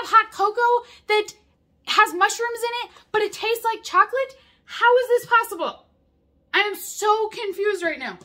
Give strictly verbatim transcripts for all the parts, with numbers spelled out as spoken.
have hot cocoa that has mushrooms in it, but it tastes like chocolate? How is this possible? I am so confused right now.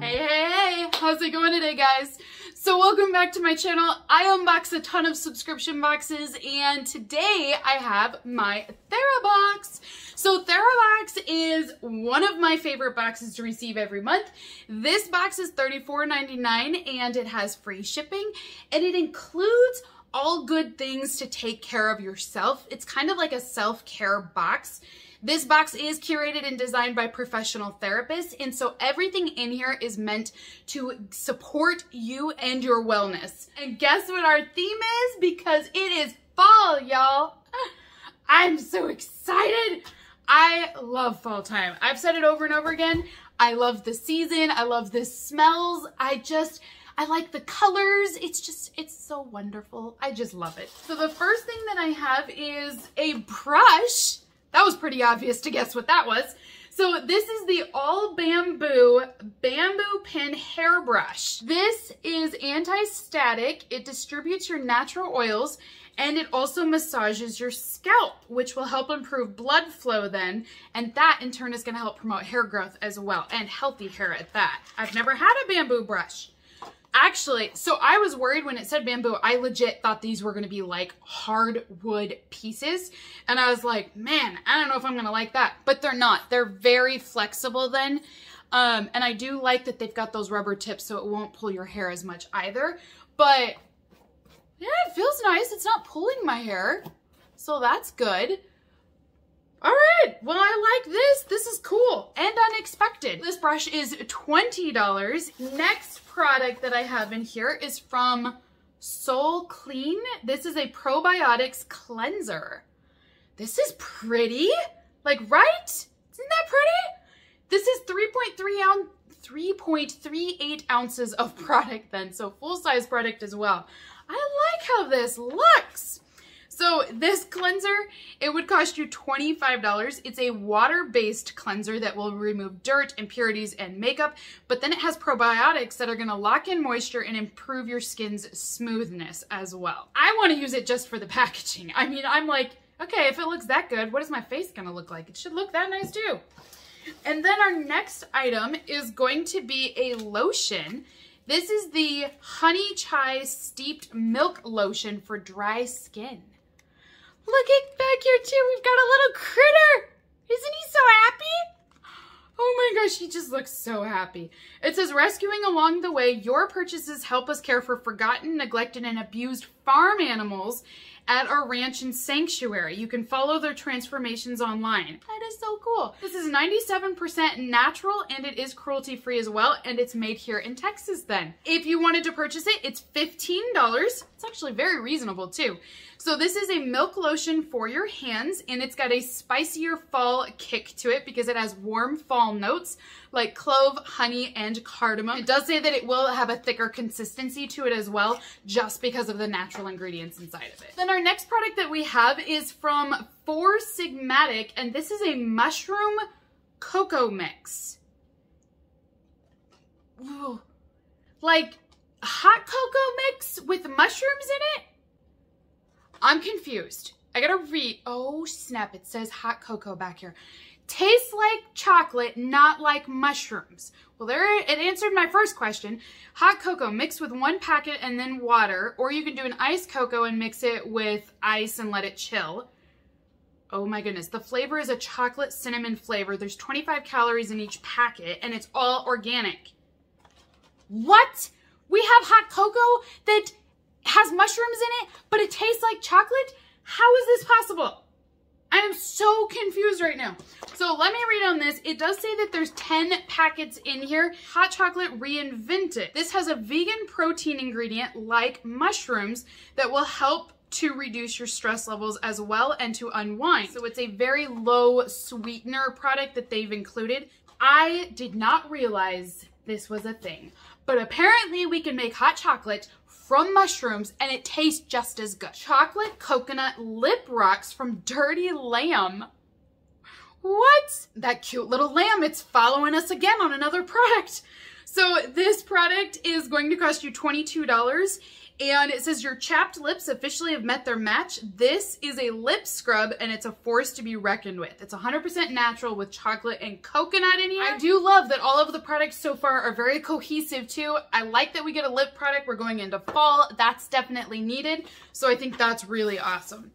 Hey, hey, hey, how's it going today, guys? So welcome back to my channel. I unbox a ton of subscription boxes, and today I have my Therabox. So Therabox is one of my favorite boxes to receive every month. This box is thirty-four ninety-nine and it has free shipping, and it includes all good things to take care of yourself. It's kind of like a self-care box. This box is curated and designed by professional therapists, and so everything in here is meant to support you and your wellness. And guess what our theme is? Because it is fall, y'all. I'm so excited. I love fall time. I've said it over and over again. I love the season. I love the smells. I just, I like the colors. It's just, it's so wonderful. I just love it. So the first thing that I have is a brush. That was pretty obvious to guess what that was. So this is the all bamboo, bamboo pin hairbrush. This is anti-static. It distributes your natural oils, and it also massages your scalp, which will help improve blood flow then. And that in turn is gonna help promote hair growth as well, and healthy hair at that. I've never had a bamboo brush. Actually, so I was worried when it said bamboo, I legit thought these were gonna be like hardwood pieces. And I was like, man, I don't know if I'm gonna like that, but they're not. They're very flexible then. Um, and I do like that they've got those rubber tips so it won't pull your hair as much either. But yeah, it feels nice. It's not pulling my hair, so that's good. All right, well, I like this. This is cool and unexpected. This brush is twenty dollars. Next product that I have in here is from Soul Clean. This is a probiotics cleanser. This is pretty, like, right? Isn't that pretty? This is three point three ounce, three point three eight ounces of product then, so full-size product as well. I like how this looks. So this cleanser, it would cost you twenty-five dollars. It's a water-based cleanser that will remove dirt, impurities, and makeup, but then it has probiotics that are gonna lock in moisture and improve your skin's smoothness as well. I wanna use it just for the packaging. I mean, I'm like, okay, if it looks that good, what is my face gonna look like? It should look that nice too. And then our next item is going to be a lotion. This is the Honey Chai Steeped Milk Lotion for dry skin. Looking back here too, we've got a little critter. Isn't he so happy? Oh my gosh, he just looks so happy. It says, rescuing along the way, your purchases help us care for forgotten, neglected, and abused farm animals at our ranch and sanctuary. You can follow their transformations online. That is so cool. This is ninety-seven percent natural, and it is cruelty-free as well, and it's made here in Texas then. If you wanted to purchase it, it's fifteen dollars. It's actually very reasonable too. So this is a milk lotion for your hands, and it's got a spicier fall kick to it because it has warm fall notes like clove, honey, and cardamom. It does say that it will have a thicker consistency to it as well, just because of the natural ingredients inside of it. Then our next product that we have is from Four Sigmatic, and this is a mushroom cocoa mix. Ooh, like hot cocoa mix with mushrooms in it? I'm confused. I gotta read. Oh snap, it says hot cocoa back here. Tastes like chocolate, not like mushrooms. Well, there it answered my first question. Hot cocoa mixed with one packet and then water, or you can do an iced cocoa and mix it with ice and let it chill. Oh my goodness. The flavor is a chocolate cinnamon flavor. There's twenty-five calories in each packet, and it's all organic. What? We have hot cocoa that has mushrooms in it, but it tastes like chocolate? How is this possible? I am so confused right now. So let me read on this. It does say that there's ten packets in here. Hot chocolate reinvented. This has a vegan protein ingredient like mushrooms that will help to reduce your stress levels as well and to unwind. So it's a very low sweetener product that they've included. I did not realize this was a thing, but apparently we can make hot chocolate from mushrooms, and it tastes just as good. Chocolate coconut lip rocks from Dirty Lamb. What? That cute little lamb, it's following us again on another product. So this product is going to cost you twenty-two dollars. And it says your chapped lips officially have met their match. This is a lip scrub and it's a force to be reckoned with. It's one hundred percent natural with chocolate and coconut in here. I do love that all of the products so far are very cohesive too. I like that we get a lip product. We're going into fall. That's definitely needed. So I think that's really awesome.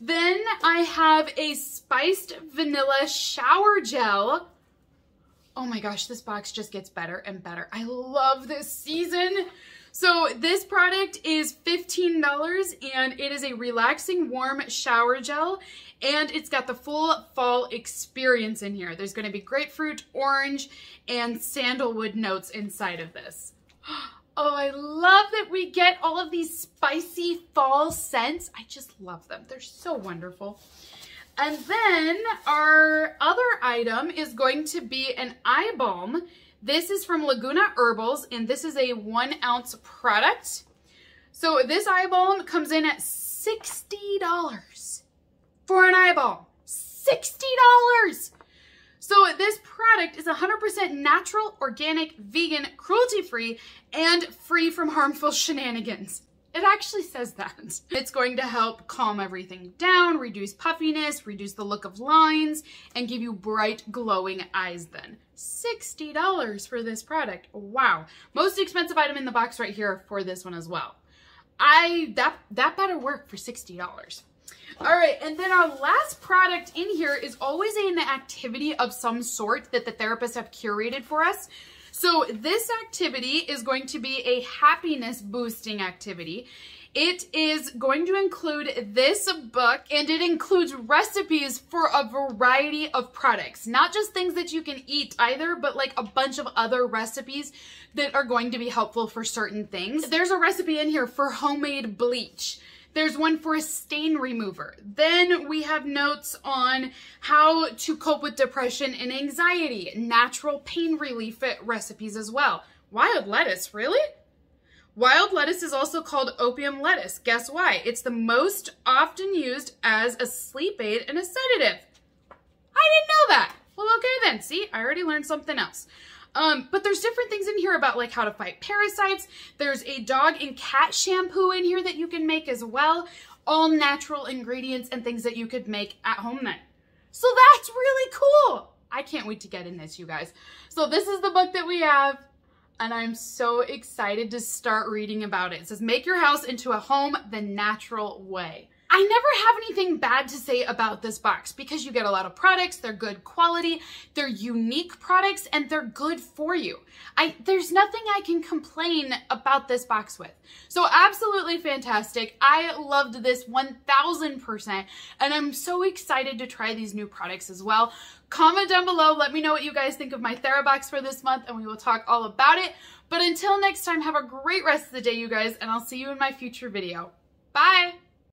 Then I have a spiced vanilla shower gel. Oh my gosh, this box just gets better and better. I love this season. So this product is fifteen dollars and it is a relaxing warm shower gel and it's got the full fall experience in here. There's going to be grapefruit, orange, and sandalwood notes inside of this. Oh, I love that we get all of these spicy fall scents. I just love them. They're so wonderful. And then our other item is going to be an eye balm. This is from Laguna Herbals, and this is a one ounce product. So this eye balm comes in at sixty dollars for an eye balm, sixty dollars. So this product is one hundred percent natural, organic, vegan, cruelty-free, and free from harmful shenanigans. It actually says that. It's going to help calm everything down, reduce puffiness, reduce the look of lines, and give you bright, glowing eyes then. sixty dollars for this product. Wow. Most expensive item in the box right here for this one as well. I that that better work for sixty dollars. All right, and then our last product in here is always an activity of some sort that the therapists have curated for us. So this activity is going to be a happiness boosting activity. It is going to include this book and it includes recipes for a variety of products, not just things that you can eat either, but like a bunch of other recipes that are going to be helpful for certain things. There's a recipe in here for homemade bleach. There's one for a stain remover. Then we have notes on how to cope with depression and anxiety, natural pain relief recipes as well. Wild lettuce, really? Wild lettuce is also called opium lettuce. Guess why? It's the most often used as a sleep aid and a sedative. I didn't know that. Well, okay then. See, I already learned something else. Um, but there's different things in here about like how to fight parasites. There's a dog and cat shampoo in here that you can make as well. All natural ingredients and things that you could make at home then. So that's really cool. I can't wait to get in this, you guys. So this is the book that we have and I'm so excited to start reading about it. It says, make your house into a home the natural way. I never have anything bad to say about this box because you get a lot of products, they're good quality, they're unique products, and they're good for you. I, there's nothing I can complain about this box with. So absolutely fantastic. I loved this one thousand percent, and I'm so excited to try these new products as well. Comment down below, let me know what you guys think of my Therabox for this month, and we will talk all about it. But until next time, have a great rest of the day, you guys, and I'll see you in my future video. Bye!